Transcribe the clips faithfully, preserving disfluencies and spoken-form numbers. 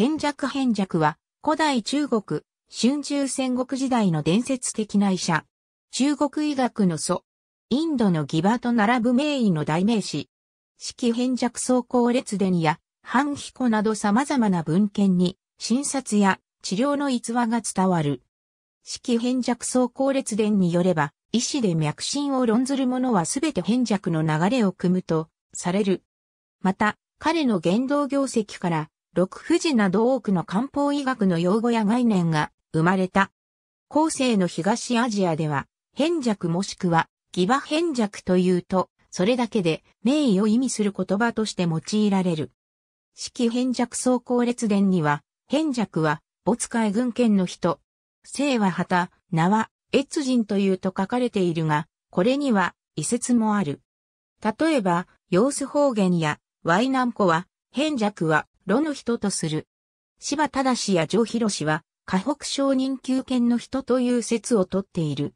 扁鑓扁鑓は古代中国、春秋戦国時代の伝説的な医者。中国医学の祖。インドの義馬と並ぶ名医の代名詞。史記扁鑓草稿列伝や半彦など様々な文献に診察や治療の逸話が伝わる。史記扁鑓草稿列伝によれば、医師で脈診を論ずる者はすべて扁鑓の流れを汲むとされる。また、彼の言動業績から、六不治など多くの漢方医学の用語や概念が生まれた。後世の東アジアでは、扁鑓もしくは、義馬扁鑓というと、それだけで名医を意味する言葉として用いられる。史記扁鑓草稿列伝には、扁鑓は、没海郡県の人、姓は畑、名は、越人というと書かれているが、これには、異説もある。例えば、揚州方言や、淮南語は、扁鑓は、路の人とする。柴忠氏や常広は、河北商人宮県の人という説をとっている。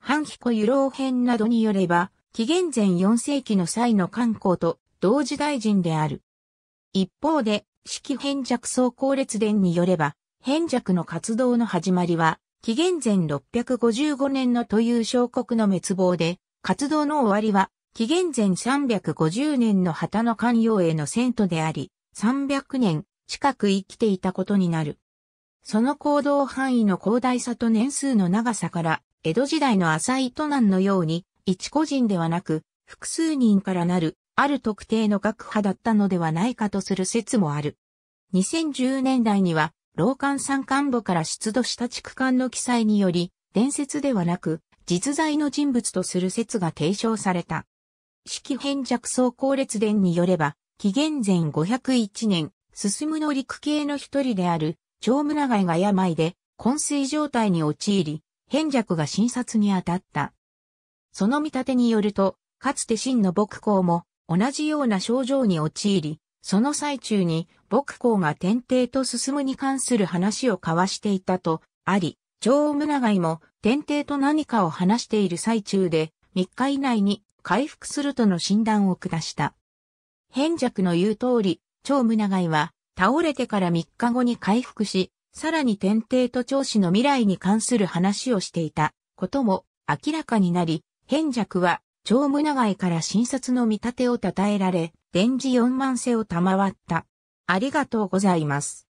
半彦由郎編などによれば、紀元前よん世紀の際の漢口と同時代人である。一方で、史記扁鑓草稿列伝によれば、扁鑓の活動の始まりは、紀元前ろっぴゃくごじゅうご年のという小国の滅亡で、活動の終わりは、紀元前さんびゃくごじゅう年の畑の官陽への遷都であり、さんびゃく年近く生きていたことになる。その行動範囲の広大さと年数の長さから、江戸時代の浅井都南のように、一個人ではなく、複数人からなる、ある特定の学派だったのではないかとする説もある。にせんじゅう年代には、老漢山間簿から出土した竹簡の記載により、伝説ではなく、実在の人物とする説が提唱された。史記扁鑓草稿列伝によれば、紀元前ごひゃくいち年、進むの陸系の一人である、長村外が病で、昏睡状態に陥り、扁鑓が診察に当たった。その見立てによると、かつて秦の墨孔も、同じような症状に陥り、その最中に、墨孔が天帝と進むに関する話を交わしていたと、あり、長村外も、天帝と何かを話している最中で、みっ日以内に回復するとの診断を下した。扁鑓の言う通り、長村外は倒れてからみっ日後に回復し、さらに天帝と長氏の未来に関する話をしていたことも明らかになり、扁鑓は長村外から診察の見立てを称えられ、伝示よんまんせを賜った。ありがとうございます。